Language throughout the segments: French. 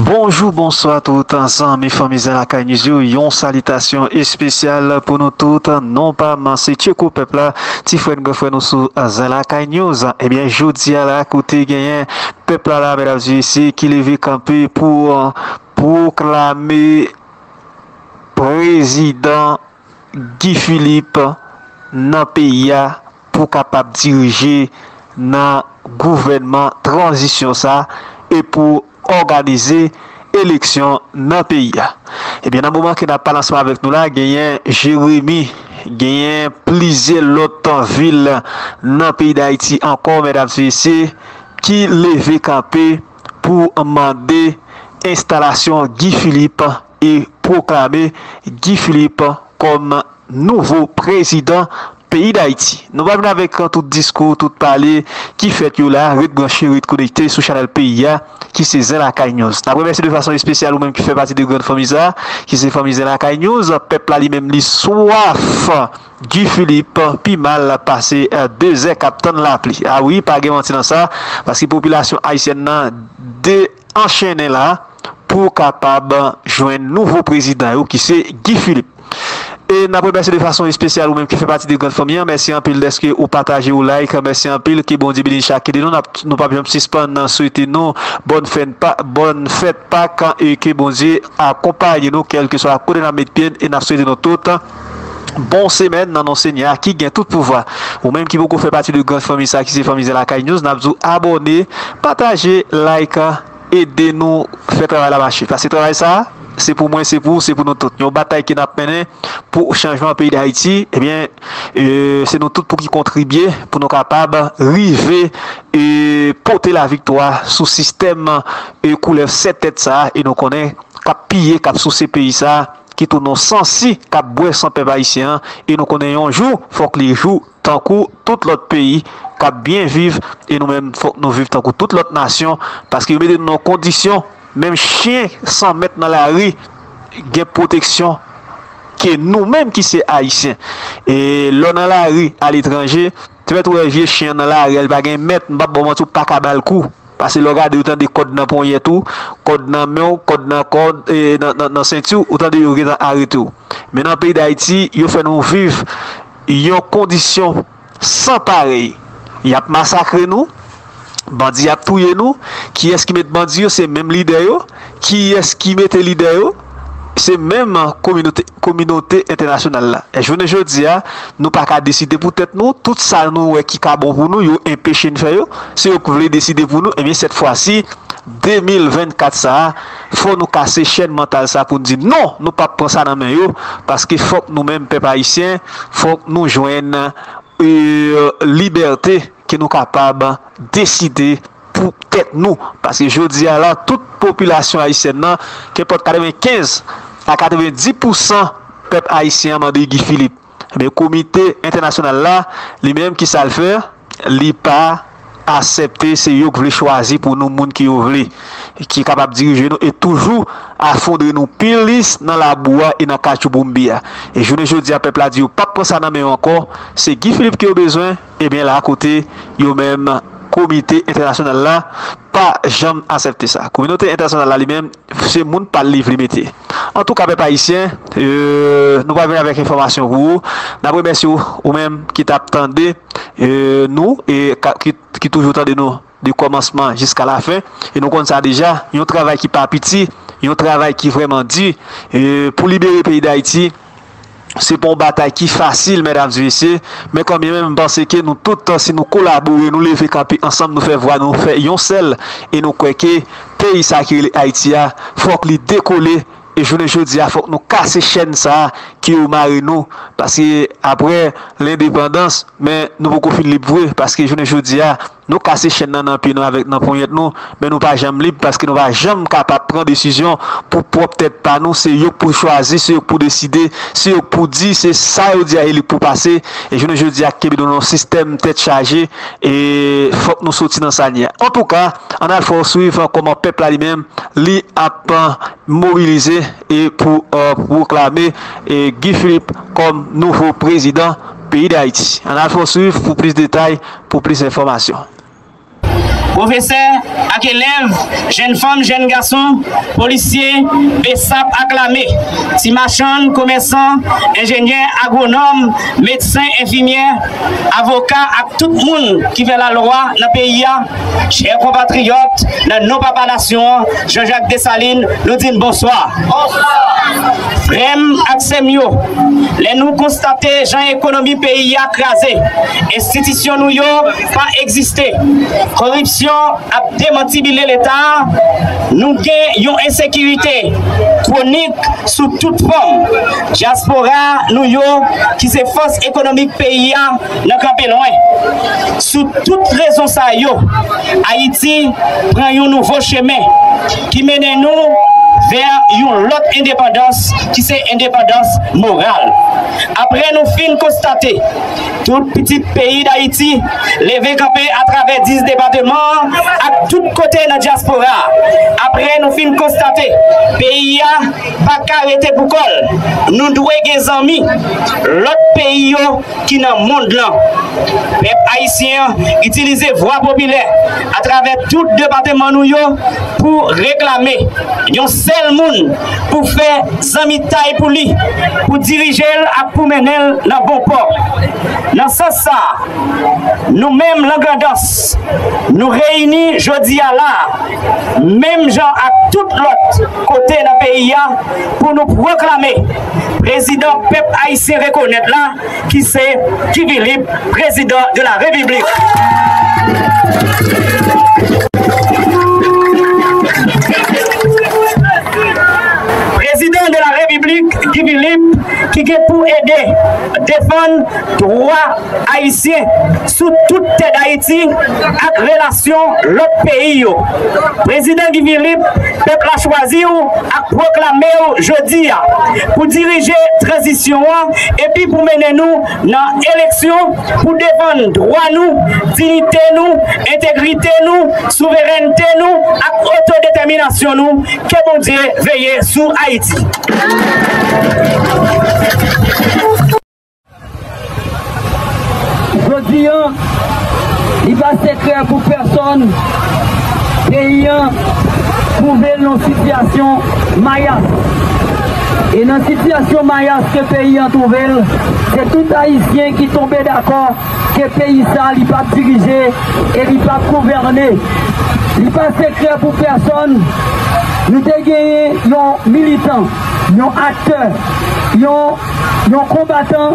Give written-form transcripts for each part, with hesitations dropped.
Bonjour, bonsoir tout ensemble, mes familles à la Canizio, yon salutation spéciale pour nous toutes, non pas mancer tu coup peuple là, ti frère grand nous sous la Canizio. Eh bien jodi à la côté gagnant peuple là mesdames et messieurs qui levé camper pour proclamer président Guy Philippe dans pays pour capable diriger dans gouvernement transition ça et pour organiser élection dans le pays. Et bien, dans le moment que nous avons avec nous, là, gagné Jérémy, gagné plusieurs autres villes dans le pays d'Haïti, encore, mesdames et messieurs, qui levé campé pour demander installation Guy Philippe et proclamer Guy Philippe comme nouveau président pays d'Haïti. Nous allons avec tout discours, tout parler qui fait que là, vous branché, vous connecté sur Channel PIA qui c'est Zelakay News. Je remercie de façon spéciale ou même qui fait partie de grande famille qui c'est famille Zelakay News. Peuple là lui-même li soif Guy Philippe puis mal passé 2 heures captain l'appli. Ah oui, pas de mentir dans ça parce que population haïtienne nan de enchaîner là pour capable joindre nouveau président qui c'est Guy Philippe. Et n'a pas de façon spéciale ou même qui fait partie de grande famille. Merci en pile d'esque ou partager ou like. Merci en pile qui bon dibili chaque de nous. Nous pas bien suspendre, souhaiter nous bonne fête Pâques et que bon Dieu accompagne nous quel que soit la couleur de la métier et n'a souhaité nous tout. Bon semaine dans nos seigneurs qui gagne tout pouvoir ou même qui beaucoup fait partie de grande famille ça qui c'est famille de la Caille News. N'a pas abonner, partager, like, aider nous faire travailler la machine. Parce que travail ça c'est pour moi, c'est pour nous tous. Une bataille qui n'a mené pour changement au pays d'Haïti, eh bien, c'est nous tous pour qui contribuer, pour nous capables d'arriver et porter la victoire sous système et couleur cette tête ça, et nous connaît cap piller, cap sous ces pays ça, qui tournent sans si, cap boire sans peuple haïtien, et nous connaissons un jour, faut que les jours, tant que tout l'autre pays, cap bien vivre, et nous-mêmes, faut que nous vivons tant que toute l'autre nation, parce qu'ils mettent nos conditions. Même chien sans mettre dans la rue, gain protection que nous-mêmes qui sommes haïtiens. Et l'on dans la rue à l'étranger, tu vas trouver un vieux chien dans la rue, elle va gain mettre, pas bon tout pas cabal coup parce que le gars de autant de code dans poignet et tout, code dans main, code dans corde et dans ceinture, autant de yoga dans arrêt tout. Mais dans le pays d'Haïti, ils font nous vivre une condition sans pareil. Ils a massacré nous. Bandit a touillé nous. Qui est-ce qui met bandit? C'est même leader. Qui est-ce qui met leader? C'est même communauté internationale là. Et je ne dis pas, nous pas qu'à décider pour tête nous. Tout ça nous qui est bon pour nous, yo empêché de faire. Si vous voulez décider pour nous, et bien cette fois-ci, 2024 ça, faut nous casser chaîne mentale ça pour nous dire non, nous pas prendre ça dans main yo, parce que faut que nous-mêmes peuple haïtien, faut que nous joignent liberté. Que nous capables de décider pour tête nous. Parce que je dis à la toute population haïtienne, qu'importe 95 à 90% peuple haïtien m'a dit Guy Philippe. Mais le comité international là, lui-même qui sait le faire, il n'a pas accepté ce que vous choisir pour nous, monde qui voulez, qui est capable de diriger nous et toujours affondre nous pilis dans la bois et dans la Kachoubombia. Et je dis à peuple là, pas pour ça, mais encore, c'est Guy Philippe qui a besoin. Et bien là à côté, il y a même comité international là, pas jamais accepté ça. Communauté internationale là lui-même, c'est monde pas livre limité. En tout cas, peuple haïtien, nous va venir avec information pour vous. D'abord merci ou même qui t'attendez nous et qui toujours attendez nous du commencement jusqu'à la fin. Et nous comptons ça déjà, il y a un travail qui pas petit, il y a un travail qui vraiment dit pour libérer le pays d'Haïti. C'est pour une bataille qui est facile, mesdames et messieurs, mais quand même, pensez que nous, tout le temps, si nous collaborons, nous levons camper ensemble, nous faisons voir, nous faisons un seul, et nous croyons que le pays sacré Haïti, il faut qu'il décolle, et je ne dis pas, il faut que nous cassions chaîne ça, qui est au Marino, parce que après l'indépendance, mais nous beaucoup plus libres, parce que je ne dis pas, nous casser chaîne dans le pied avec nos poignets nous, mais nous pas jamais libre parce que nous pas jamais capable de prendre décision pour peut-être pas nous, c'est eux pour choisir, c'est eux pour décider, c'est eux pour dire, c'est ça eux dire il pour passer. Et je ne dis à que dans un système tête chargée et faut que nous sortions dans ça. En tout cas, on a faut suivre comment peuple lui-même lui a mobilisé et pour proclamer Guy Philippe comme nouveau président pays d'Haïti. On a faut suivre pour plus de détails, pour plus d'informations. Professeur ak élèves, jeunes femmes, jeunes garçons, policiers, BESAP acclamés, petits marchands, commerçants, ingénieurs, agronomes, médecins, infirmières, avocats, ak tout le monde qui fait la loi dans le pays. Chers compatriotes, dans nos papas nations, Jean-Jacques Dessalines nous dit bonsoir. Frem ak semyo, les nous constater Jean économie pays a crasé, institution nous pas existé, corruption a démantibilé l'État, nous gagnons insécurité chronique sous toute forme. Diaspora nous qui se force économique pays a n'a campé loin. Sous toute raison ça yo, Haïti prend un nouveau chemin qui mène nous vers une autre indépendance qui c'est indépendance morale. Après nous fin constater tout petit pays d'Haïti levé campé à travers 10 départements à tout côté de la diaspora. Après nous fin constater pays a pas arrêté pour col. Nous devons des amis l'autre pays qui dans le monde là. Peuple haïtien utiliser voix populaire à travers tout département nous pour réclamer yon seul monde pour faire zami taille pour lui, pour diriger et pour mener dans bon port. Dans ce sens, nous-mêmes, l'Angleterre, nous réunis jeudi à la, même gens à tout l'autre côté de la pays pour nous proclamer président peuple haïtien reconnaître là qui c'est Philippe, président de la République. Président de la République, Guy Philippe, qui est pour aider, défendre droit haïtien sous toute terre d'Haïti avec relation l'autre pays. Président Guy Philippe, peuple a choisi à proclamer jeudi pour diriger transition et puis pour mener nous dans l'élection, pour défendre droit nous, dignité nous, intégrité nous, souveraineté nous, avec autodétermination nous, que bon Dieu veille sur Haïti. Aujourd'hui, il va secret pour personne, pays trouver nos situations mayas. Et dans la situation mayas que pays a trouvé, c'est tout haïtien qui tombait d'accord que pays ça n'est pas dirigé et n'est pas gouverné. Il n'est pas secret pour personne. Nous avons gagné nos militants, nos acteurs, nos combattants.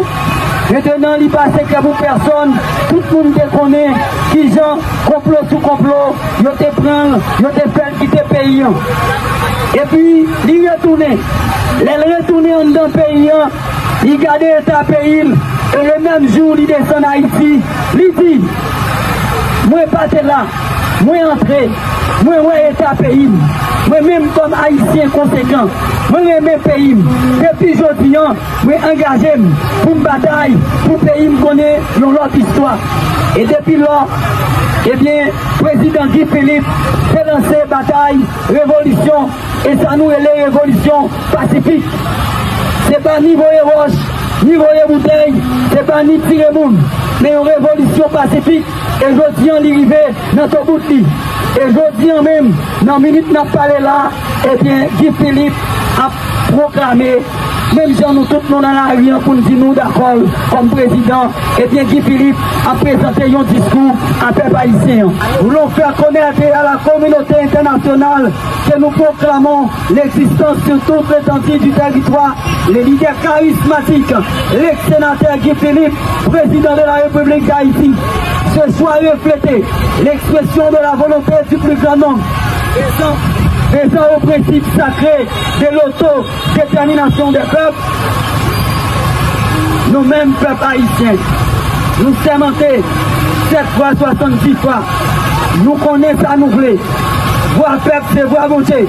Maintenant, il n'est pas secret pour personne. Tout le monde connaît qui gens complot sous complot, ils te prennent, ils te font quitter le pays. Et puis, ils retournent. Les retournent dans le pays, ils gardent l'état pays. Et le même jour, ils descendent à Haïti. Ils disent, moi, je suis là, moi, je suis entré. Moi, état pays, moi-même comme haïtien conséquent, moi-même pays, depuis aujourd'hui, moi engagé pour une bataille, pour pays me connaît l'autre histoire. Et depuis lors, eh bien, président Guy Philippe fait lancer bataille, révolution, et ça nous est les révolutions pacifiques. C'est pas ni voyer roche, ni voyer bouteille, c'est pas ni tirer monde, mais une révolution pacifique, et aujourd'hui, on est arrivé dans ce bout de. Et je dis même, dans la minute n'a parlé là, eh bien, Guy Philippe a proclamé, même si nous tous nous dans la rue pour nous dire nous d'accord comme président, eh bien, Guy Philippe a présenté un discours à peuple haïtien. Nous voulons faire connaître à la communauté internationale que nous proclamons l'existence sur toute l'étendue du territoire, les leaders charismatiques, l'ex-sénateur Guy Philippe, président de la République d'Haïti. Ce soit reflété l'expression de la volonté du plus grand nombre, faisant au principe sacré de l'autodétermination des peuples, nous-mêmes, peuple haïtien, nous sermentés 7 fois 70 fois, nous connaissons à nous voulons, voir peuple, c'est voir bonté,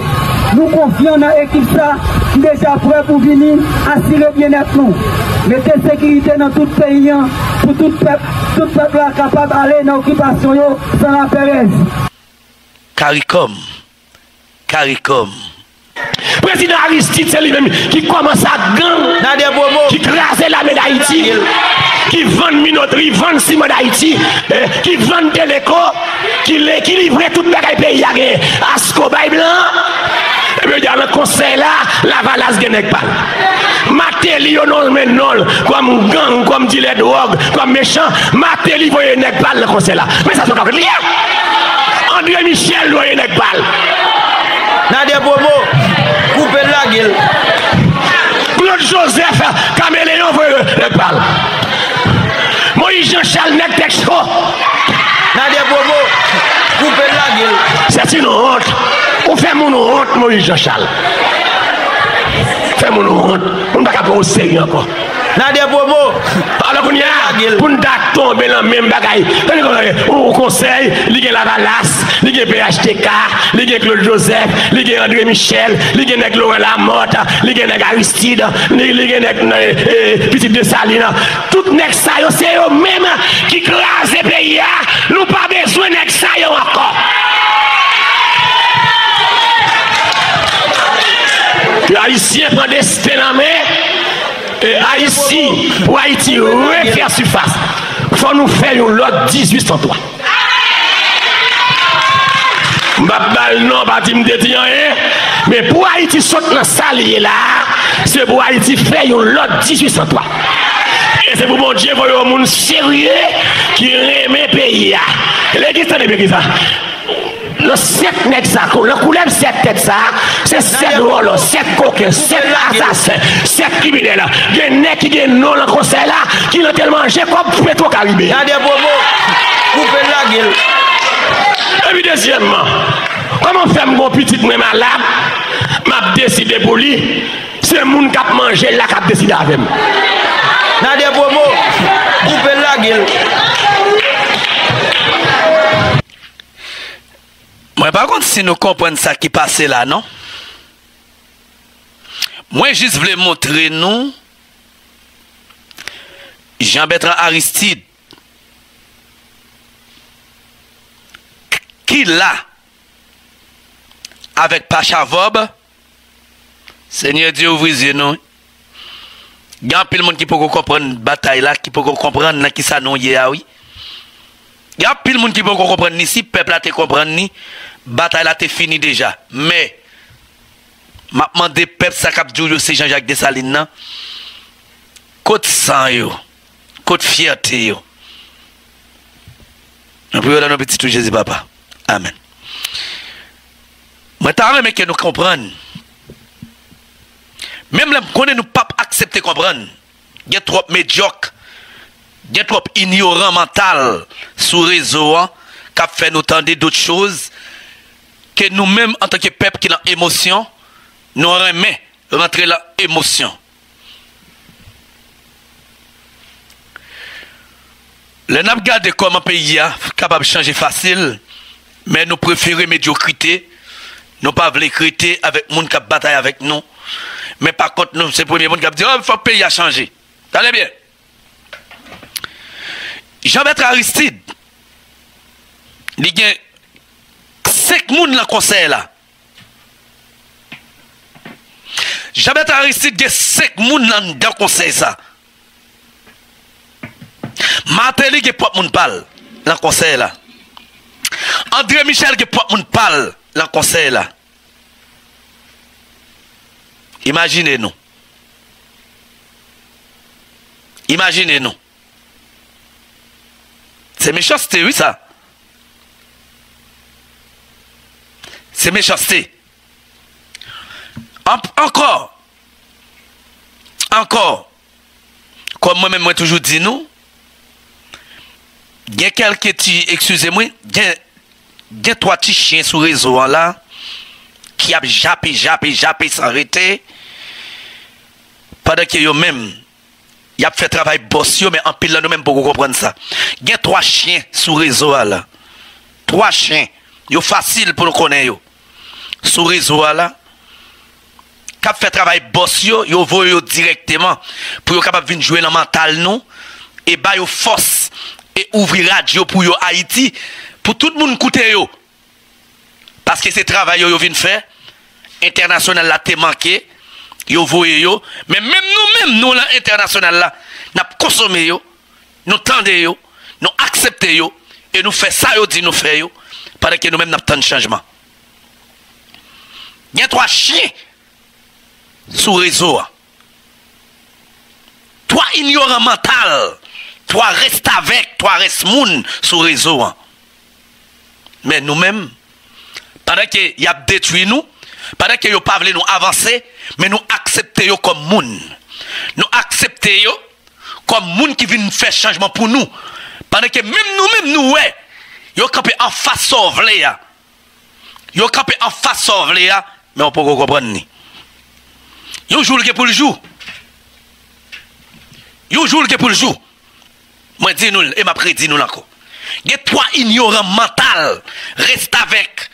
nous confions dans l'équipe ça, qui déjà prêt pour venir assurer bien-être nous, mettez sécurité dans tout pays, pour tout peuple capable d'aller dans l'occupation sans la pérez. CARICOM. Président Aristide, c'est lui-même qui commence à gagner, qui crase la main d'Haïti, qui vend minoterie, vend ciment d'Haïti, qui vend téléco, qui livre tout le pays à Ascobaï Blanc. Et bien, dans le conseil là, la valance de Nekpal. Matéli, on non, mais non, comme gang, comme dit les drogues, comme méchant, Matéli, voyez Nekpal le conseil là. Mais ça, c'est pas clair. André Michel, voyez Nekpal. Nadia Bobo, coupez la gueule. Claude Joseph, Caméléon, voyez Nekpal. Moïse Jean-Charles Nektecho. Nadia Bobo, coupez la gueule. C'est une honte. On fait mon honte, Moïse Jean-Charles. Fait mon honte. On ne va pas au sérieux encore. Nadia Bobo. Alors qu'on y a, pour ne pas tomber dans le même bagaille. On conseille, il y a la Valasse, il y a PHTK, il y a Claude Joseph, il y a André Michel, il y a Laurent Lamotte, il y a Aristide, il y a Petit de Saline. Tout le monde, c'est eux-mêmes qui crasent les pays. Nous n'avons pas besoin de ça encore. Les Haïtiens prennent des stèles en main et Haïti, pour Haïti, refaire surface. Il faut nous faire une loi 1803. Je ne vais pas mais pour Haïti, saute dans la salle là, c'est pour Haïti faire une loi 1803. Et c'est pour mon Dieu, pour le monde sérieux qui aime le pays. L'église, c'est l'église. Le 7 Nexaco, le couleur 7 Tetsa, c'est 7 Rolos, 7 coquins, 7 assassins, 7 criminels. Il y a des nez qui ont non dans le conseil là, qui l'ont tellement mangé comme Petro-Caribé. Il y a des bobos, coupez la gueule. Et puis deuxièmement, comment faire mon petit malade, m'a décidé pour lui, c'est mon cap manger là qui a décidé avec moi. Il y a des bobos, coupez la gueule. Moi, par contre, si nous comprenons ça qui passe là, non? Moi, juste voulais montrer nous Jean-Bertrand Aristide qui là avec Pachavob, Seigneur Dieu, ouvrez-nous. Il y a plein de monde qui peut comprendre la bataille là, qui peut comprendre qui ça nous y a, oui. Il y a plein de monde qui peut comprendre ni si peuple a te comprendre ni bataille a te fini déjà. Mais maintenant des peuple ça cap djou c'est Jean-Jacques Dessalines nan côte sang yo, côte fierté yo. On peut là nos petits tout Jésus papa. Amen. Moi t'as même que nous comprendre. Même là connait nous pas accepter comprendre. Il y a trop médiocre. Il y a trop ignorant mental sur le réseau qui a fait nous tendre d'autres choses que nous-mêmes, en tant que peuple qui a l'émotion, nous remet rentrer dans l'émotion. Le nous regardons comment un pays est capable de changer facile, mais nous préférons médiocrité, nous ne voulons pas critiquer avec les gens qui bataille avec nous. Mais par contre, nous, c'est le premier monde qui dit oh, il faut que le pays a changé. Vous allez bien? Jean-Bertrand Aristide, il y a 5 personnes dans le conseil là. Jean-Bertrand Aristide, il y a 5 personnes dans le conseil ça. Martelly, il y a 3 personnes dans le conseil là. André Michel, il y a 3 personnes dans le conseil là. Imaginez-nous. Imaginez-nous. C'est méchanceté, oui, ça. C'est méchanceté. Encore. Comme moi-même, moi, toujours dis nous, il y a quelques petits, excusez-moi, il y a 3 petits chiens sur le réseau là, qui a jappé, sans arrêter. Pendant que eux-mêmes, il a fait travail bossio, mais en pile, nous même pour comprendre ça. Il y a 3 chiens sur le réseau là. 3 chiens. Ils sont faciles pour nous connaître. Sur le réseau là. Quand ils font travail bossio, ils voient directement pour être capable de jouer dans le mental nous. Et bah, ils force et ouvrir radio pour Haïti. Pour tout le monde écouter. Parce que c'est travail qu'ils viennent faire. international là t'es manqué, yo voyez yo, mais même nous là international là, n'a consommé yo, nous tendez yo, nous accepté yo et nous fait ça yo dit nous fait yo, parce que nous même n'a pas tant de changement. Il y a trois chiens sous réseau. Trois ignorants mentaux, trois restes avec, trois restes moun sous réseau. Mais nous-mêmes, pendant qu'il y a détruit nous, pendant qu'il n'y a pas voulu nous avancer, mais nous acceptons comme moun. Nous acceptons comme moun qui vient faire changement pour nous. Pendant que même nous, ouais, nous sommes en face de nous. Nous sommes en face de nous, mais on ne peut pas comprendre. Nous jouons pour le jour. Nous jouons pour le jour. Moi, dis-nous, et ma prédit nous encore. Il y a trois ignorants mentaux, reste avec,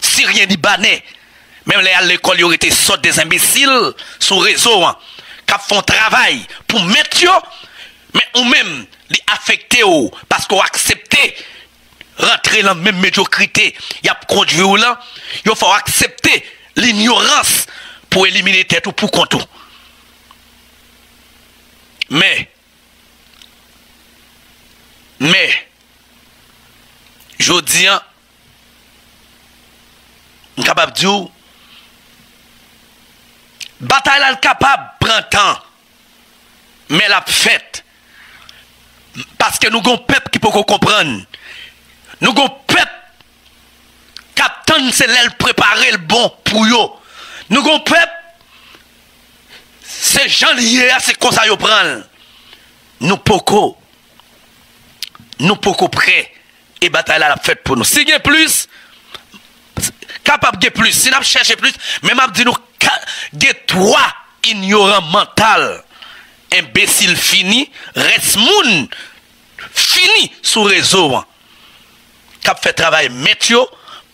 Syriens, Libanais, même les à l'école, ils ont été sortis des imbéciles sur le réseau, qui font travail pour mettre, mais ou même les affecter, parce qu'on accepte rentrer dans la même médiocrité, il y a conduit ou là, il faut accepter l'ignorance pour éliminer tête ou pour contre. Mais, je dis, je suis capable de dire, la bataille est capable de prendre temps, mais la fête, parce que nous avons un peuple qui peut comprendre, nous avons un peuple qui attend c'est l'aile préparer le bon pour eux, nous avons un peuple, ces gens liés à ces conseils qu'ils prennent, nous pouvons prêts. Et bataille là la fête pour nous. Si y a plus, capable de plus. Si nous cherchons plus, même à dire nous, il y a trois ignorants mentaux, imbéciles finis, reste moun fini sous réseau. Cap fait travail météo,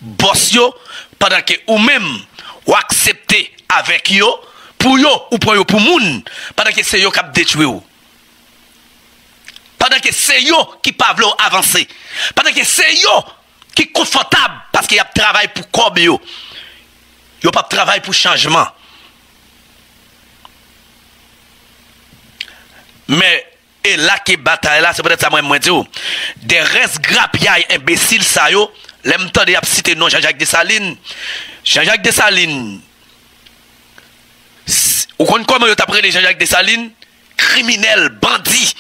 boss yo, pendant que ou même ou accepter avec yo pour moun, pendant que c'est yo cap détruit ou. Pendant que c'est eux qui peuvent avancer. Pendant que c'est eux qui sont confortables parce qu'il y a un travail pour corps. Il n'y a pas de travail pour changement. Mais, et là qui bataille, là, c'est peut-être ça moi je dis. Des restes grappiailles imbéciles, ça, yo, l'aime temps de citer non Jean-Jacques Dessalines. Jean-Jacques Dessalines. Vous connaissez comment vous apprenez Jean-Jacques Dessalines? Criminel, bandit.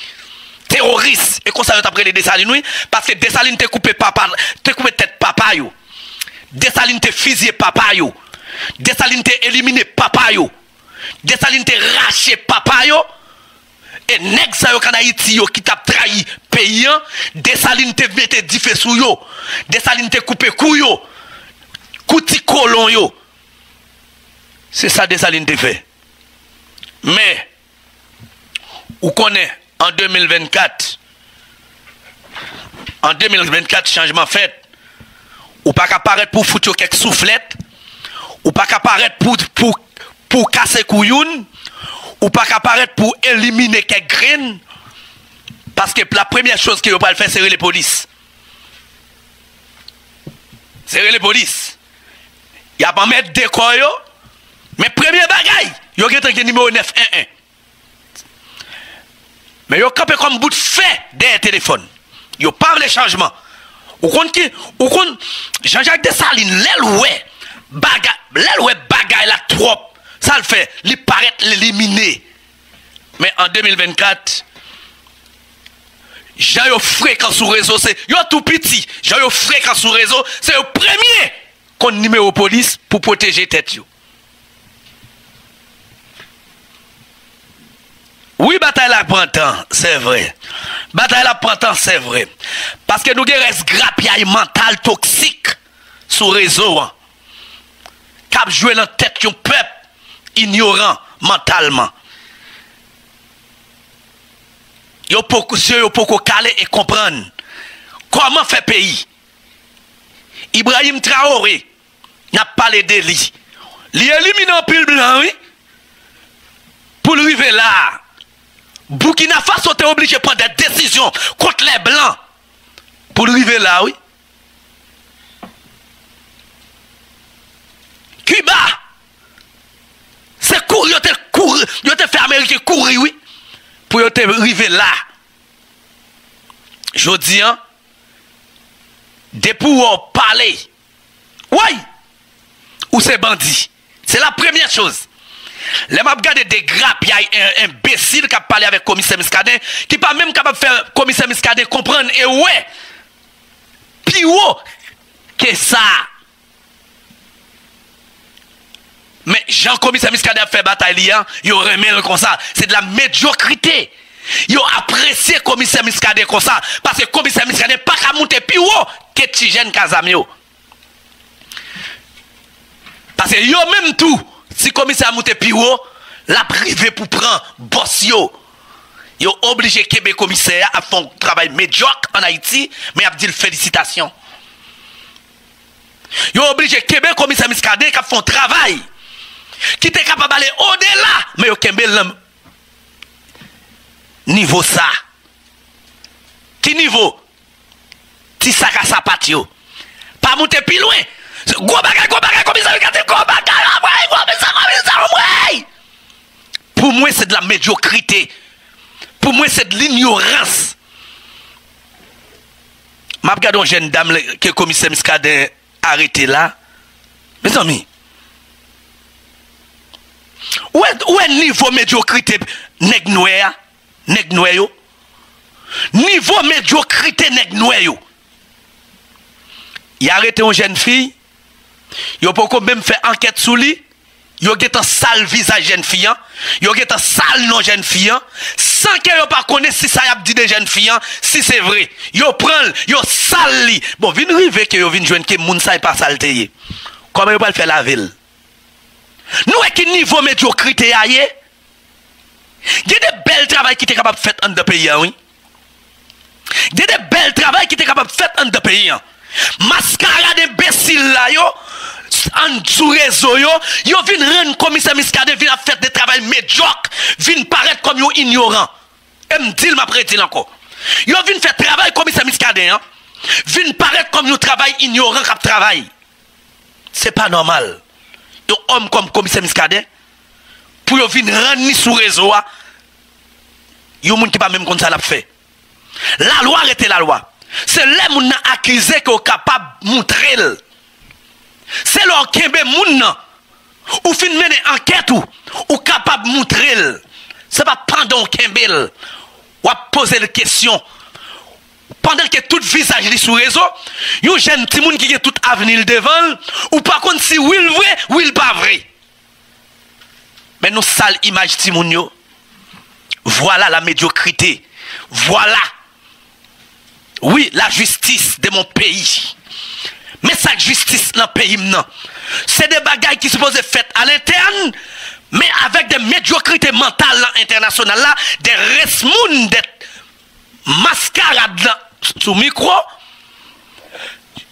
Terroriste, et qu'on s'arrête après les Dessalines, parce que Dessalines te coupé papa, te coupé tête papa yo. Dessalines te fusillé papa yo. Dessalines te éliminé papa yo. Dessalines te raché papa yo. Et nèg sa yo kan Haïti yo qui t'a trahi pays an, Dessalines te mette difé sou yo. Dessalines te coupé cou yo. Kouti colon yo. C'est ça Dessalines te fait. Mais ou connaît en 2024, changement fait. Ou pas qu'à paraître pour foutre quelques soufflettes, ou pas qu'à paraître pour casser couilloune, ou pas qu'à paraître pour éliminer quelques graines, parce que la première chose qu'ils vont pas faire, c'est les polices. C'est les polices. Il y a pas mettre des coyos, mais premier bagaille, il y a un numéro 911. Mais yo campé comme bout de fait derrière téléphone. Yo parle de changement. Ou compte qui ou compte Jean-Jacques Dessalines l'eloué baga la trop. Ça le fait, il paraît l'éliminer. Mais en 2024 Jean yo fréquent sur réseau c'est yo tout petit. Jean yo fréquent sur réseau, c'est le premier qu'on numéro police pour protéger tête yo. Oui, bataille la prend temps, c'est vrai. Bataille la prend temps, c'est vrai. Parce que nous avons des grappiailles mentales toxiques sur le réseau. Cap jouer dans la tête du peuple ignorant mentalement. Yo poko caler et comprendre comment fait pays. Ibrahim Traoré n'a pas les délits. Il élimine un pile blanc, oui. Pour le river là. Burkina Faso est obligé de prendre des décisions contre les Blancs pour arriver là, oui. Cuba, yo te rivé là. Jodi an depuis on parler. Oui. Ou c'est bandit. C'est la première chose. Les m'a regardé des grappes, il y a un imbécile qui a parlé avec commissaire Muscadet qui pas même capable de faire commissaire Muscadet comprendre et ouais. Plus haut que ça. Mais Jean-Commissaire Muscadet a fait bataille, il aurait même comme ça. C'est de la médiocrité. Ils ont apprécié le commissaire Muscadet comme ça. Parce que le commissaire Muscadet n'est pas qu'à monter plus haut que Tigène Casamio. Parce que yo même tout, si le commissaire monte plus haut, la privée pour prendre boss yo. Ils ont obligé Québec commissaire à faire un travail médiocre en Haïti, mais ils ont dit félicitations. Ils ont obligé Québec commissaire Muscadet à faire un travail qui était capable d'aller au-delà, mais ils ont Québec niveau ça. Qui niveau? Ti sa ka sa patio. Pas monter plus loin. Pour moi, c'est de la médiocrité. Pour moi, c'est de l'ignorance. Je regarde une jeune dame que le commissaire Muscadet a arrêté là. Mes amis, où est le niveau médiocrité nèg noir? Nèg noir yo. Niveau médiocrité nèg noir yo. Il a arrêté une jeune fille. Yo poko même fait enquête sous lui. Yo get un sale visage jeune fille, yo get un sale non jeune fille, sans que yo pas connaît si ça y a dit des jeunes filles, si c'est vrai. Yo prend, yo sale li. Bon, vinn rive que yo vinn joindre que moun sa y pas salté. Comment yo pas le faire la ville? Nous est qui niveau médiocrité aye? Il y a des belles travail qui étaient capables de faire en deux pays. Oui. Il y a des belles travail qui étaient capables de faire en deux pays. Mascara d'imbéciles là, yo, en sous réseau, yo, yo vin rendre commissaire Muscadet, vin faire des travail médiocre, vin paraître comme yo ignorant. Et me dit, m'après dit encore. Yo vin faire travail commissaire Muscadet, hein, vin paraître comme yo travail ignorant cap travail. C'est pas normal. Yo homme comme commissaire Muscadet, pour yon vin rendre sous réseau, yon moun ki pa même kon sa la fait. La loi rete la loi. C'est les moun nan accusé qui est capable de montrer. C'est leur kembe moun nan, ou fin mène enquête ou capable de montrer. C'est pas pendant kembe ou a poser les questions. Pendant que tout visage est sous réseau, yon jeune ti moun qui est tout avenir devant, ou par contre si ou il vrai ou il pas vrai. Mais nous sale image Timounio. Voilà la médiocrité. Voilà. Oui, la justice de mon pays. Mais cette justice dans le pays, c'est des bagailles qui se posent faites à l'interne, mais avec des médiocrités mentales internationales, des resmounes, des mascarades sous micro.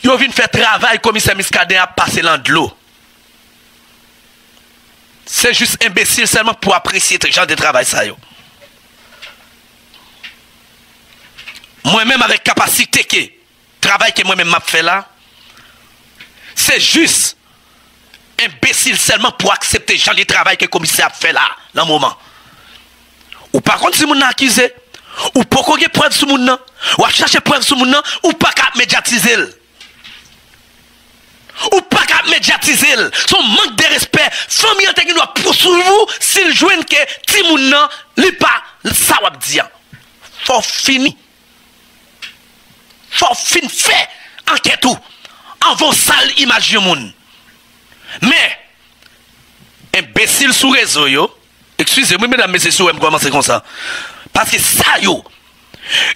Ils viennent faire travail, commissaire Muscadet a passé l'an de l'eau. C'est juste imbécile seulement pour apprécier ce genre de travail. Moi-même, avec capacité que travail que moi-même m'a fait là, c'est juste imbécile seulement pour accepter ce genre de travail que le commissaire a fait là, dans le moment. Ou par contre, si vous n'avez accusé, ou pas qu'on ait preuve sur mon nom, ou chercher preuve sur mon nom, ou pas qu'à médiatiser. Ou pas qu'à médiatiser. Son manque de respect, famille qui doit poursuivre vous s'il joue que Timouna n'est pas ça wap diyan. Faut fini. Faut fin fait enquête tout. En vos sales images du monde. Mais, imbécile sous réseau yo. Excusez-moi, mesdames, messieurs, si vous avez commencé comme ça. Parce que ça yo.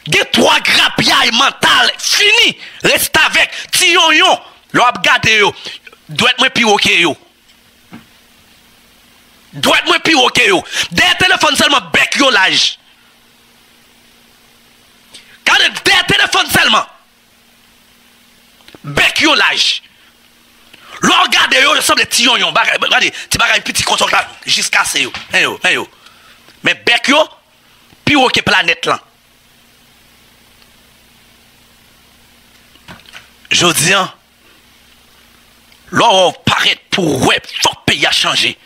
Des trois grappiailles mentales. Fini. Reste avec. Tion yon. L'op gade yo, doit être moins pire ok yo. Doit être moins pire ok yo. Des téléphones seulement bec yo l'âge. Car des téléphones seulement bec yo l'âge. L'op gade yo, le semble ti yon yon. Regardez, ti bagay petit consort là jusqu'à ce yo. Hein yo. Mais bec yo, pire ok planète là. Jodi an. L'or paraît pour ouais, fort pays a changé.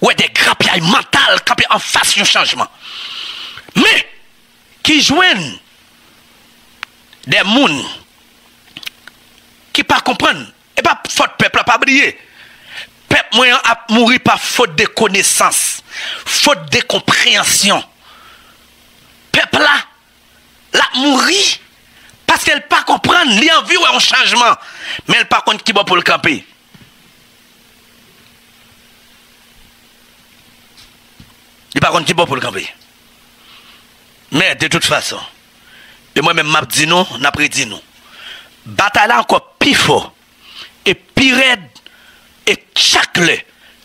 Ouais, des grappiailles mentales, campé en face du changement. Mais qui joignent des mouns qui pas comprendre et pas faute peuple pas briller. Peuple moyen a mouru par faute de connaissance, faute de compréhension. Peuple là l'a mouru parce qu'elle pas comprendre li envie ou un changement, mais elle pas compte qui va pour le camper. Il pas compte qui va pour le camper. Mais de toute façon, et moi-même m'a dit non, n'a pas dit non. Bataille encore plus fort et plus raide et chaque le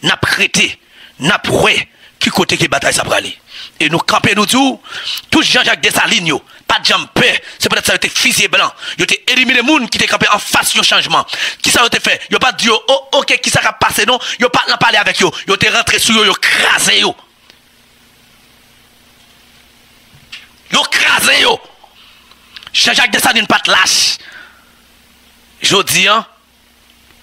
n'a prêté, n'a proué qui côté qui bataille ça pralé. Et nous camper nous tout Jean-Jacques Dessalines yo, pas de jambe, c'est peut-être ça a été fusil blanc. Il a été éliminé les gens qui étaient campés en face du changement. Qui ça a été fait? Il a pas dit oh OK qui ça va passer non, il a pas en parler avec yo. Il a été rentré sur yo, il a crasé yo. Yo crasé yo. Jean-Jacques Dessalines pas de lâche. Jodi an,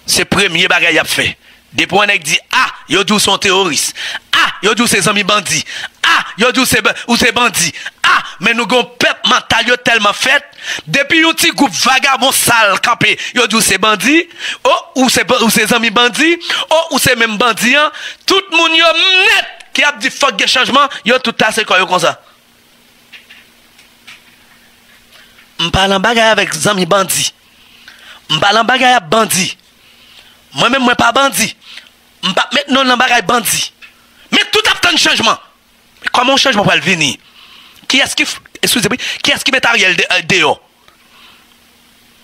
c'est premier bagay a fait. Depuis on dit ah, yo dou son terroriste. Ah, yo dou ses amis bandits. Ah, yo dou ses ou ses bandits. Ah, mais nous gon peuple mental yo tellement fait, depuis yon petit groupe vagabond sale campé, yo dou ses bandits, oh ou ses amis bandits, oh ou ses même bandits, tout moun yo net qui a dit fuck de changement, yo tout tassé quoi yo comme ça. M'parle en bagay avec zami bandit. M'parle en bagay avec bandit. Moi-même, moi pas bandit. M'pas maintenant en bagay bandit. Mais tout a fait un changement. Comment changement va venir? Qui est-ce qui, excusez-moi, qui est-ce qui met Ariel dehors?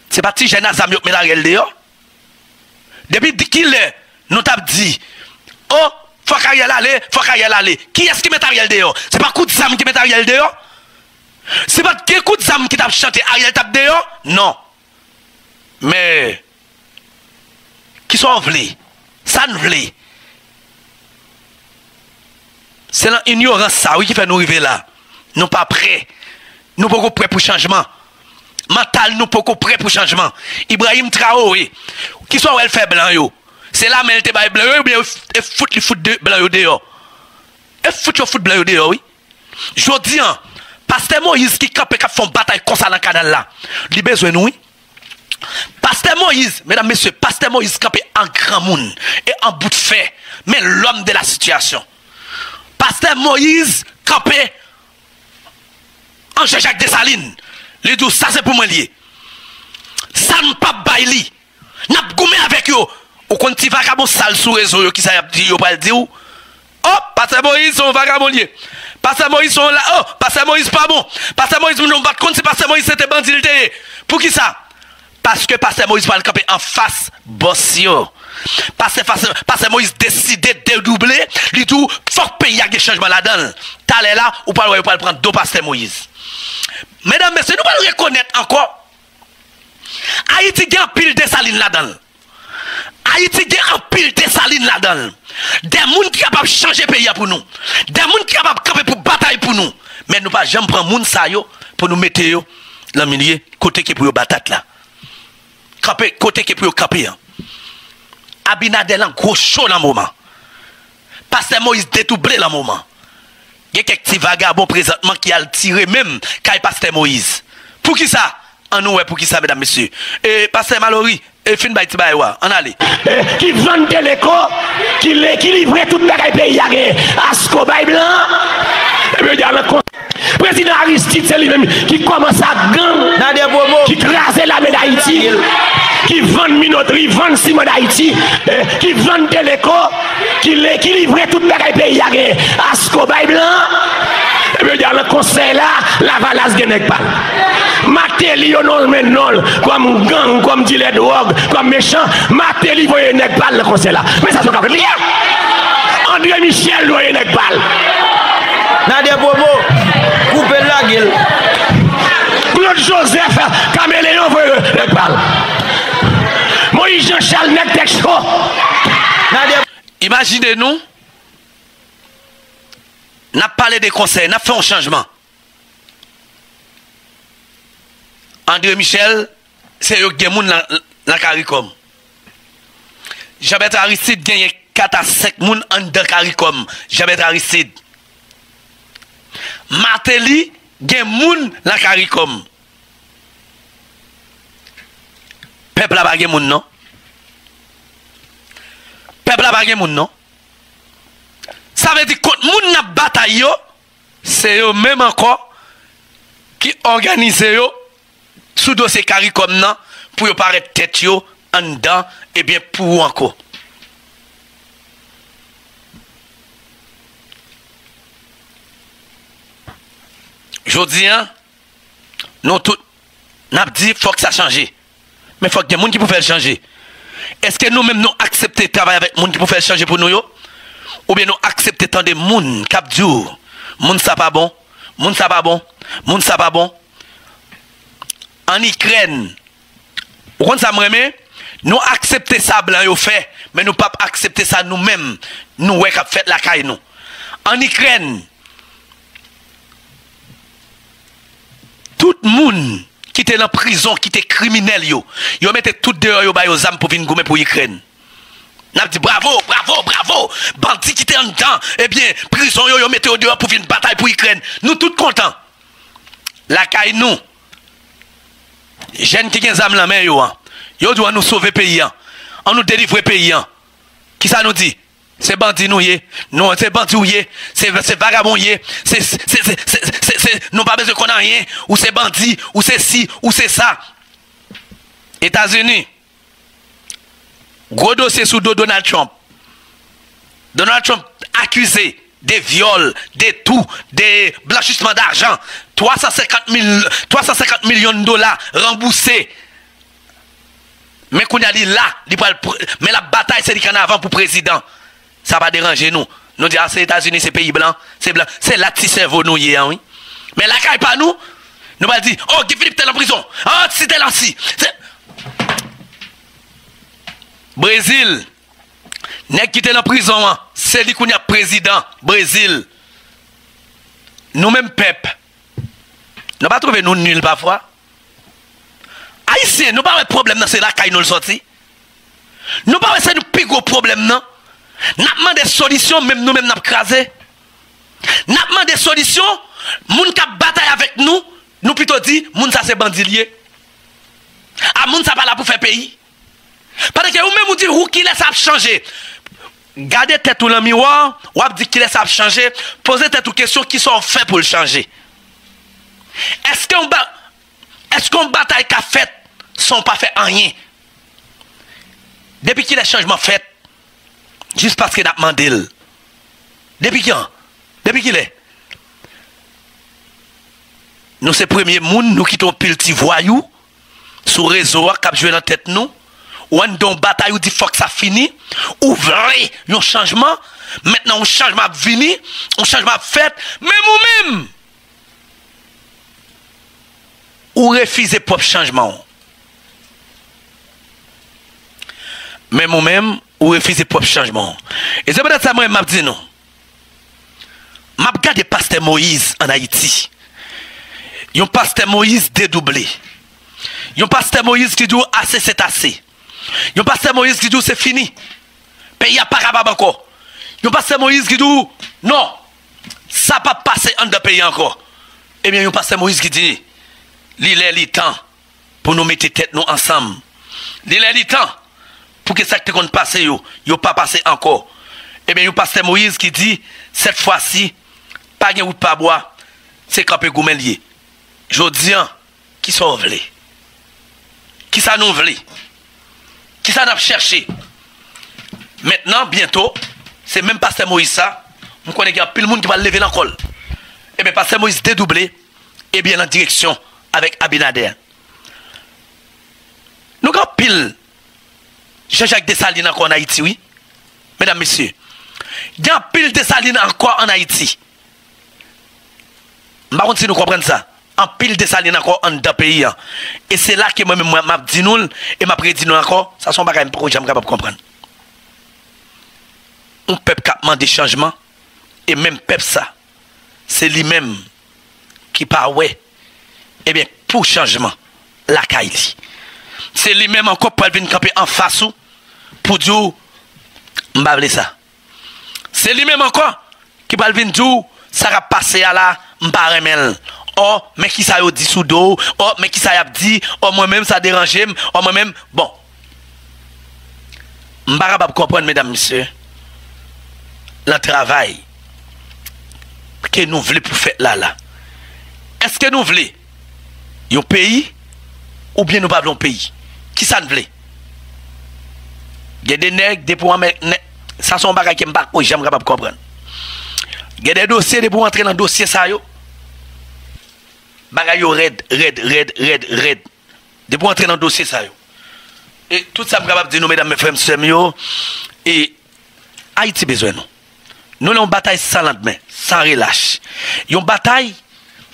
C'est parti, j'ai un zami qui met Ariel dehors. Depuis qu'il est, nous t'a dit, oh, faut qu'Ariel aller, faut qu'Ariel aller. Qui est-ce qui met Ariel dehors? C'est pas coup de zami qui met Ariel dehors? C'est pas quel coup de zam qui t'a chanté Ariel t'a dehors? Non. Mais qui sont vlés? Ça ne vlés. C'est l'ignorance ça oui qui fait nous arriver là. Nous pas prêts. Nous pas prêts pour changement. Mental nous pas prêts pour changement. Ibrahim Traoré qui sont elle fait blanc yo. C'est là mais elle te bail blanc ou bien elle fout le foot de blanc yo dehors. Elle fout le foot blanc yo dehors oui. Jodi an Pasteur Moïse qui campe qui font bataille comme ça dans le canal là. Il besoin nous. Pasteur Moïse, mesdames et messieurs, Pasteur Moïse campe en grand monde et en bout de fer, mais l'homme de la situation. Pasteur Moïse campe en Jean-Jacques Dessalines. Il dit ça c'est pour moi lié. Ça ne pas baili. N'a pas goumé avec yo. Ou quand tu vas comme sale sur réseau yo qui ça dit yo pas dire ou oh, Pasteur Moïse on va comme lié. Pasteur Moïse sont là, oh, Pasteur Moïse pas bon. Pasteur Moïse, nous ne pas compte si Pasteur Moïse c'était bandit. Pour qui ça? Parce que Pasteur Moïse va le camper en face, bossio. Pasteur Moïse décide de doubler, il dit, faut que pays a des changements là-dedans. T'allez là, ou pas le prendre deux Pasteur Moïse. Mesdames, messieurs, nous allons reconnaître encore. Haïti a un pile de saline là-dedans. Haïti a un pile de saline là-dedans. Des gens qui sont capables de changer le pays pour nous. Des gens qui sont capables de camper pour bataille pour nous. Mais nous ne pouvons jamais prendre les gens pour nous mettre dans le milieu, côté qui est pour nous battre là. Côté qui est pour nous camper. Abinadel en gros chaud dans le moment. Pasteur Moïse dédoublé dans le moment. Il y a quelques petits vagabonds présentement qui ont tiré même quand il Pasteur Moïse. Pour qui ça? En nous, pour qui ça, mesdames, messieurs? Et Pasteur Mallory, et fin by Tibaïwa, on allez. Qui vend Téléco, qui livre tout le pays, Asko Bay Blanc, président Aristide, c'est lui-même qui commence à gang, qui crase la médaille d'Haïti, qui vend Minoterie, vend Simon d'Haïti, qui vend Téléco, qui livre tout le pays, Asko Bay Blanc. Je veux dire, le conseil là, la valasse n'est pas. Matéli, on non, comme gang, comme dit les drogues, comme méchant, Matéli, voyez n'est pas le conseil là. Mais ça, c'est pas rien. André Michel, voyez n'est pas. Nadia Bobo, coupez la gueule. Claude Joseph, Caméléon, voyez n'est pas. Moïse Jean-Charles, n'est pas chaud. Imaginez-nous. N'a parlé des conseils, n'a fait un changement. André Michel, c'est eux qui ont dans la CARICOM. Jabet Aristide gagne 4 à 5 personnes dans la CARICOM. Jabet Aristide. Martelly gen moun la CARICOM. Peuple la bagay moun non. Peuple la bagay moun non. Ça veut dire que moun na bataille yo, c'est eux même encore qui organisent yo sous dossier CARICOM nan pour yo paraître tête yo en dedans et bien pour encore. Jodi an, nous tous, nous avons dit faut que ça change. Mais il faut que des gens qui peuvent faire changer. Est-ce que nous-mêmes nous acceptons de travailler avec des gens qui peuvent faire changer pour nous yo? Ou bien nous acceptons tant de gens qui ont dit, moun ça pas bon, moun ça pas bon, moun ça pas bon. En Ukraine, vous comprenez, nous acceptons ça blanc yo fait, mais nous ne pouvons pas accepter ça nous-mêmes. Nous qui fait la caille nous. En Ukraine, tout le monde qui était en prison, qui était criminel, yo, yo mette tout dehors yo ba yo zam pour venir gommer pour Ukraine. N'a dit bravo, bravo, bravo, bandit qui était en dedans, eh bien, prison yo, yo mette au dehors pour venir bataille pour Ukraine. Nous tous contents. La caille nous, jeunes qui gen zam la main yo, yo doit nous sauver pays, on nous délivrer pays. Qui ça nous dit? C'est bandit nous yé, non c'est bandit ou yé, c'est vagabond yé, c'est non pas besoin qu'on a rien, ou c'est bandit, ou c'est ci, ou c'est ça. États-Unis, gros dossier sous dos Donald Trump. Donald Trump accusé des viols, des tout, des blanchissement d'argent, 350 millions de dollars remboursés. Mais qu'on a dit là, mais la bataille c'est qu'on a avant pour président. Ça va déranger nous. Nous disons, ah, c'est États-Unis, c'est pays blanc, c'est blanc. C'est là que cerveau nous y est, oui. Mais la caille pas nous, nous va dire, oh, Guy Philippe, t'es en prison. Ah, oh, si t'es là, si. Brésil, n'est-ce qui t'es en prison, hein? C'est lui qu'on y a président, Brésil. Nous-mêmes, peuple, nous pas trouver nous nuls parfois. Haïtiens, nous pas de problème, c'est la caille nous le sorti. Nous pas de plus gros problème, non? N'a pas des solutions, même nous-mêmes n'a pas crasé. N'a pas des solutions, moun ka bataille avec nous, nous plutôt dit, moun ça c'est bandilier. A moun ça pas là pour faire pays. Parce que vous-même vous dites, ou qui laisse changer. Gardez tête ou dans le miroir, ou dit qui laisse changer, posez tête ou question qui sont faits pour le changer. Est-ce qu'on bataille qu'a fait, sont pas fait en rien? Depuis qu'il y a changement fait, juste parce qu'il a demandé. Depuis quand? Depuis qu'il est? Nous sommes les premiers monde, nous quittons pile petit voyou, sur le réseau, qui a joué dans la tête nous, ou on donne bataille, ou dit faut que ça finit, ouvrez un changement, maintenant un changement à venir, un changement à faire, même ou-même, ou refusez propre changement. Même ou-même, ou refuser propre changement. Et c'est peut-être ça moi m'a dit non. M'a regardé pasteur Moïse en Haïti. Yon pasteur Moïse dédoublé. Yon pasteur Moïse qui dit assez c'est assez. Yon pasteur Moïse qui dit c'est fini. Pays a pas capable encore. Yon pasteur Moïse qui dit non. Ça pas passer en de pays encore. Eh bien yon pasteur Moïse qui dit il est le temps pour nous mettre tête nous ensemble. Il est le temps pour que ça te qu'on passe yo, yo pas passé encore. Eh bien, yo pasteur Moïse qui dit, cette fois-ci, pas de route pas bois, c'est campé goumelier. Jodi an, qui sont vlés? Qui ça nous vlés? Qui ça n'a cherché? Maintenant, bientôt, c'est même pasteur Moïse ça, on connaît qu'il y a plus de monde qui va lever l'encol. Eh bien, pasteur Moïse dédoublé, eh bien, en direction avec Abinader. Nous avons pile. Jean-Jacques Dessalines encore en Haïti, oui. Mesdames, messieurs. Il y a pile Dessalines encore en Haïti. Par contre, si nous comprenons ça, en pile Dessalines encore en deux pays. Et c'est là que moi-même, m'a dit nous, et m'a prédit nous encore, ça sont pas quand même pour que j'aime capable de comprendre. Un peuple qui a demandé changement, et même peuple ça, c'est lui-même qui parle, ouais. Eh bien, pour changement, la Kaili. C'est lui-même encore pour venir camper en face pour dire m'bavle ça. C'est lui-même encore qui va venir dire ça va passer à la m'pa remel. Oh, mais qui ça yo dit sous dos? Oh, mais qui ça y a dit? Oh, moi-même ça dérange, oh, moi-même, bon. M'pa capable comprendre, mesdames, messieurs, le travail que nous voulons pour faire là. Est-ce que nous voulons un pays ou bien nous ne voulons pas un pays? Qui ça nous voulons? Il y a des nègres, des points, ça sont des choses qui ne sont pas capables de comprendre. Il y a des dossiers, des points entrer dans le dossier, ça yo. Bagay yo red. Des points entrer dans le dossier, ça yo. Et tout ça, je suis capable de dire, mesdames, mes frères, messieurs, et Haïti besoin nous. Nous avons une bataille sans lendemain, sans relâche. Il y a une bataille,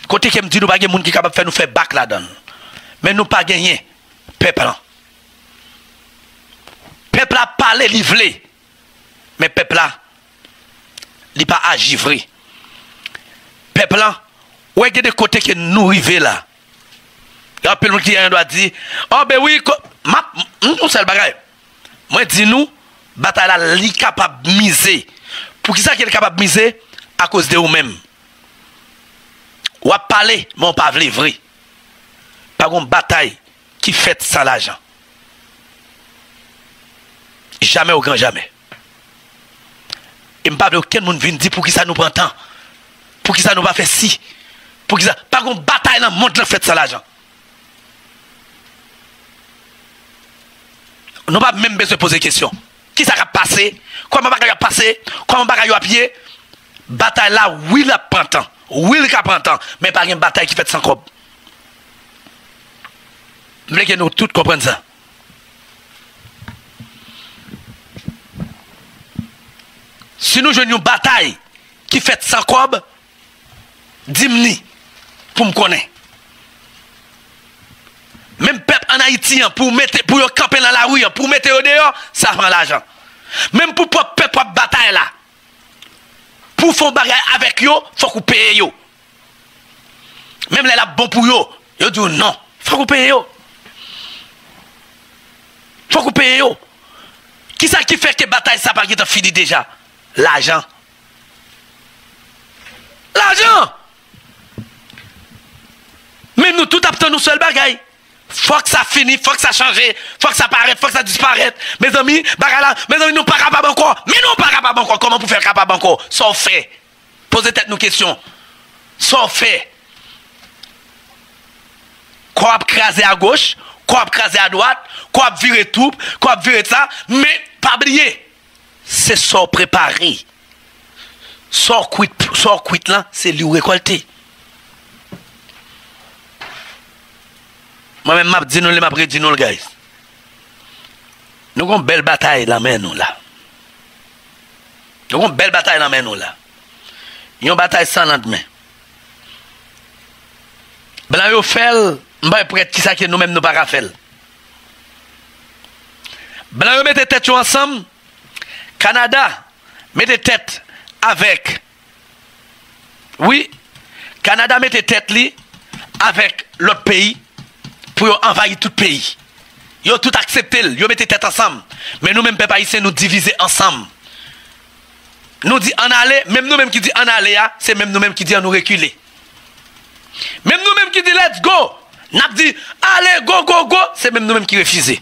côté qui me dit, nous n'avons pas de monde qui est capable de faire nous faire back là-dedans. Mais nous n'avons pas gagné. Peuple. Peuple a parlé, livré. Mais peuple a, il n'est pas agivré. Peuple a, où est-ce qu'il y a des côtés qui nous arrivent là? Il y a quelqu'un qui a dit, oh ben oui, nous sommes le bagage. Moi, dis-nous, bataille là, il est capable de miser. Pour qui ça qu'il est capable de miser? À cause de vous-même. Ou à parler, mais on pas vrai. Par contre, bataille qui fait sans l'argent. Jamais au grand jamais. Et me parle aucun monde vient dire pour qui ça nous prend temps. Pour qui ça nous va faire si. Pour qui ça. Par contre, bataille dans le monde fait sans l'argent. Nous n'avons pas même besoin de poser question. Qui ça va passer? Comment va passer? Comment va à pied? Bataille là, oui, la prend temps. Oui, le prend temps. Mais pas une bataille qui fait sans corps. Je veux que nous tous comprenions ça. Si nous jouons une bataille qui fait sans corps, dis-moi pour me connaître. Même peuple en Haïti, pour yon camper dans la rue, pour mettre au dehors, ça prend l'argent. Même pour peuple pour bataille là. Pour faire bataille avec yo, faut qu'on paye yo. Même les là bon pour yo, yo dit non, faut qu'on paye yo. Faut qu'on paye yo. Qui ça qui fait que bataille ça pas qui t'en fini déjà? L'argent. L'argent. Même nous tout apte nous seul bagaille. Faut que ça finisse, faut que ça change, faut que ça paraisse, faut que ça disparaisse. Mes amis, bagala, mes amis, nous pas capables encore. Mais nous pas capables encore. Comment pour faire capable encore? Sans fait. Posez tête nos questions. Sans fait. Quoi craser à gauche, quoi craser à droite, quoi virer tout, quoi virer ça, mais pas oublier. C'est sans préparer. Sans quitte là, c'est lui récolter. Moi-même, je dis nous, les gars. Nous avons une belle bataille dans la main. Nous avons une belle bataille dans la main. Nous avons une bataille sans lendemain. Blanc, nous faisons, nous ne pouvons pas faire nous-mêmes, nous ne pouvons pas faire. Blanc, nous mettons tête ensemble. Canada, mettez tête avec. Oui, Canada, mettez tête avec l'autre pays. Pour envahir tout le pays. Ils ont tout accepté, ils ont mis tête ensemble. Mais nous-mêmes, peuple haïtien, nous diviser ensemble. Nous disons en aller, même nous-mêmes qui disons en aller, c'est même nous-mêmes qui disons nous reculer. Même nous-mêmes qui disons let's go, nous disons allez, go, go, go, c'est même nous-mêmes qui refusons.